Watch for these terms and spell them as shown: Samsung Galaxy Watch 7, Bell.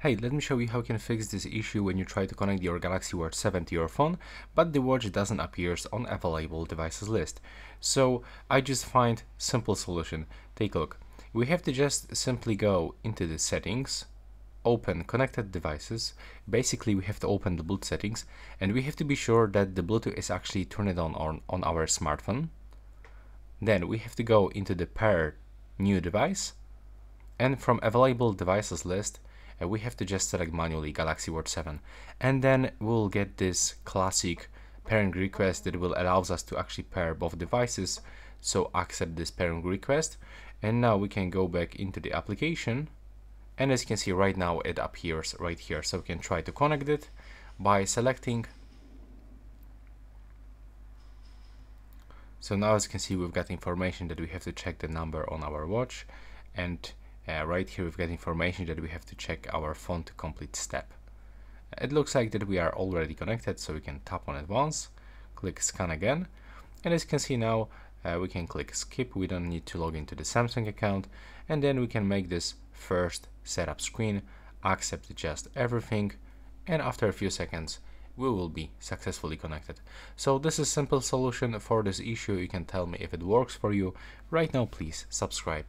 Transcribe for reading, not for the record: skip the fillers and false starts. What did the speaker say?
Hey, let me show you how you can fix this issue when you try to connect your Galaxy Watch 7 to your phone, but the watch doesn't appear on available devices list. So I just find simple solution. Take a look. We have to just simply go into the settings, open connected devices. Basically, we have to open the Bluetooth settings, and we have to be sure that the Bluetooth is actually turned on our smartphone. Then we have to go into the pair new device, and from available devices list, and we have to just select manually Galaxy Watch 7, and then we'll get this classic pairing request that will allows us to actually pair both devices. So accept this pairing request, and now we can go back into the application, and as you can see right now it appears right here. So we can try to connect it by selecting. So now as you can see, we've got information that we have to check the number on our watch, and right here we've got information that we have to check our phone to complete step. It looks like that we are already connected, so we can tap on it once, click scan again, and as you can see now we can click skip. We don't need to log into the Samsung account, and then we can make this first setup screen, accept just everything, and after a few seconds we will be successfully connected. So this is a simple solution for this issue. You can tell me if it works for you. Right now, please subscribe.